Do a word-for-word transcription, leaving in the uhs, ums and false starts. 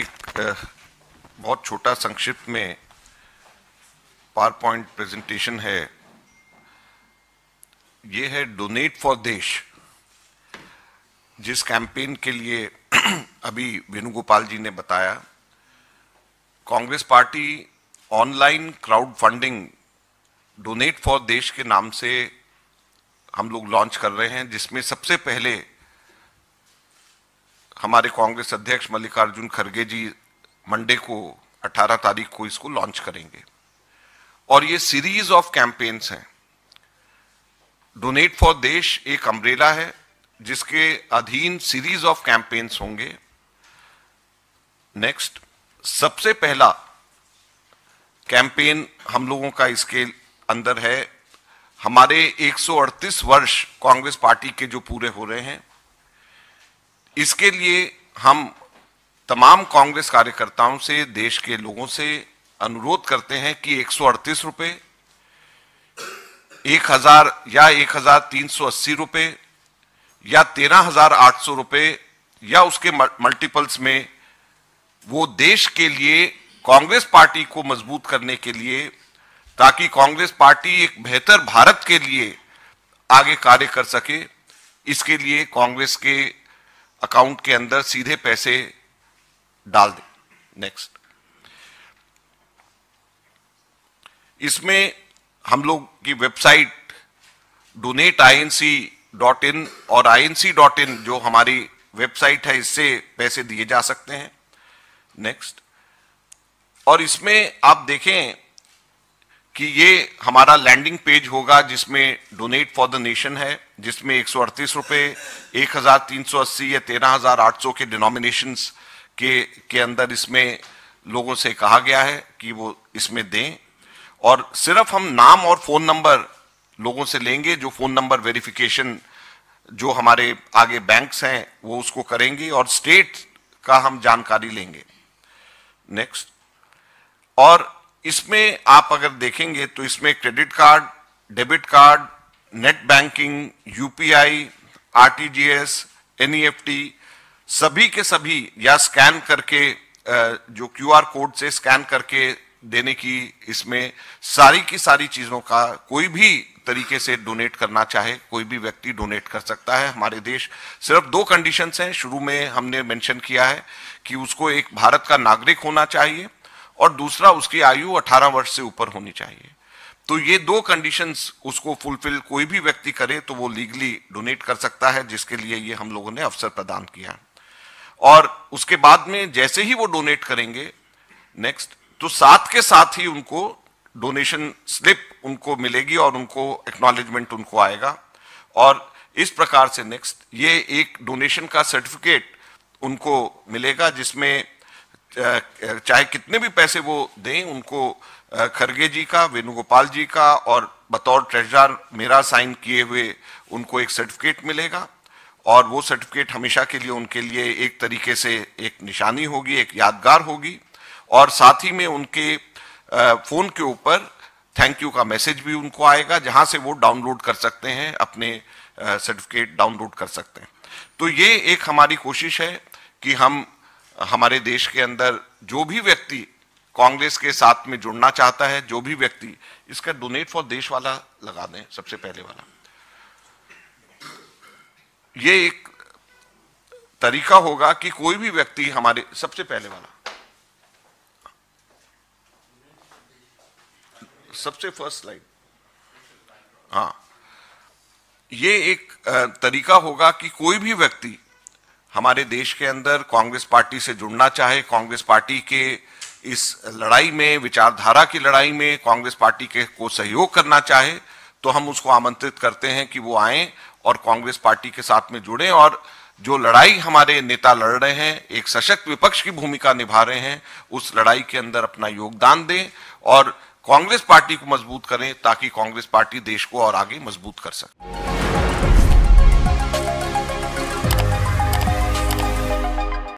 एक बहुत छोटा संक्षिप्त में पावर पॉइंट प्रेजेंटेशन है। ये है डोनेट फॉर देश, जिस कैंपेन के लिए अभी वेणुगोपाल जी ने बताया। Congress party online crowd funding donate for देश के नाम से हम लोग लॉन्च कर रहे हैं, जिसमें सबसे पहले हमारे कांग्रेस अध्यक्ष मल्लिकार्जुन खड़गे जी मंडे को अठारह तारीख को इसको लॉन्च करेंगे। और ये सीरीज ऑफ कैंपेन्स हैं। डोनेट फॉर देश एक अम्ब्रेला है जिसके अधीन सीरीज ऑफ कैंपेन्स होंगे। नेक्स्ट, सबसे पहला कैंपेन हम लोगों का इसके अंदर है हमारे एक सौ अड़तीस वर्ष कांग्रेस पार्टी के जो पूरे हो रहे हैं, इसके लिए हम तमाम कांग्रेस कार्यकर्ताओं से, देश के लोगों से अनुरोध करते हैं कि एक सौ अड़तीस रुपये एक हजार या एक हजार तीन सौ अस्सी रुपये या तेरह हजार आठ सौ रुपये या उसके मल्टीपल्स में वो देश के लिए, कांग्रेस पार्टी को मजबूत करने के लिए, ताकि कांग्रेस पार्टी एक बेहतर भारत के लिए आगे कार्य कर सके, इसके लिए कांग्रेस के अकाउंट के अंदर सीधे पैसे डाल दें। नेक्स्ट, इसमें हम लोग की website donate I N C dot in और आई एन सी डॉट इन जो हमारी वेबसाइट है, इससे पैसे दिए जा सकते हैं। नेक्स्ट, और इसमें आप देखें कि ये हमारा लैंडिंग पेज होगा जिसमें डोनेट फॉर द नेशन है, जिसमें एक सौ अड़तीस रुपये एक हजार तीन सौ अस्सी या तेरह हजार आठ सौ के डिनोमिनेशंस के के अंदर इसमें लोगों से कहा गया है कि वो इसमें दें। और सिर्फ हम नाम और फोन नंबर लोगों से लेंगे, जो फोन नंबर वेरिफिकेशन जो हमारे आगे बैंक्स हैं वो उसको करेंगे और स्टेट का हम जानकारी लेंगे। नेक्स्ट, और इसमें आप अगर देखेंगे तो इसमें credit card, debit card, net banking, UPI, RTGS, NEFT सभी के सभी या स्कैन करके जो क्यूआर कोड से स्कैन करके देने की, इसमें सारी की सारी चीजों का कोई भी तरीके से डोनेट करना चाहे कोई भी व्यक्ति डोनेट कर सकता है। हमारे देश सिर्फ दो कंडीशंस हैं, शुरू में हमने मेंशन किया है कि उसको एक भारत का नागरिक होना चाहिए और दूसरा उसकी आयु अठारह वर्ष से ऊपर होनी चाहिए। तो ये दो कंडीशंस उसको फुलफिल कोई भी व्यक्ति करे तो वो लीगली डोनेट कर सकता है, जिसके लिए ये हम लोगों ने अवसर प्रदान किया। और उसके बाद में जैसे ही वो डोनेट करेंगे, नेक्स्ट, तो साथ के साथ ही उनको डोनेशन स्लिप उनको मिलेगी और उनको एक्नॉलेजमेंट उनको आएगा। और इस प्रकार से नेक्स्ट ये एक डोनेशन का सर्टिफिकेट उनको मिलेगा, जिसमें चाहे कितने भी पैसे वो दें उनको खड़गे जी का, वेणुगोपाल जी का और बतौर ट्रेजरर मेरा साइन किए हुए उनको एक सर्टिफिकेट मिलेगा। और वो सर्टिफिकेट हमेशा के लिए उनके लिए एक तरीके से एक निशानी होगी, एक यादगार होगी। और साथ ही में उनके फ़ोन के ऊपर थैंक यू का मैसेज भी उनको आएगा, जहां से वो डाउनलोड कर सकते हैं, अपने सर्टिफिकेट डाउनलोड कर सकते हैं। तो ये एक हमारी कोशिश है कि हम हमारे देश के अंदर जो भी व्यक्ति कांग्रेस के साथ में जुड़ना चाहता है, जो भी व्यक्ति इसका डोनेट फॉर देश वाला लगा दें सबसे पहले वाला। ये एक तरीका होगा कि कोई भी व्यक्ति हमारे सबसे पहले वाला सबसे फर्स्ट स्लाइड, हाँ, ये एक तरीका होगा कि कोई भी व्यक्ति हमारे देश के अंदर कांग्रेस पार्टी से जुड़ना चाहे, कांग्रेस पार्टी के इस लड़ाई में, विचारधारा की लड़ाई में कांग्रेस पार्टी के को सहयोग करना चाहे, तो हम उसको आमंत्रित करते हैं कि वो आएं और कांग्रेस पार्टी के साथ में जुड़ें। और जो लड़ाई हमारे नेता लड़ रहे हैं, एक सशक्त विपक्ष की भूमिका निभा रहे हैं, उस लड़ाई के अंदर अपना योगदान दें और कांग्रेस पार्टी को मजबूत करें, ताकि कांग्रेस पार्टी देश को और आगे मजबूत कर सके।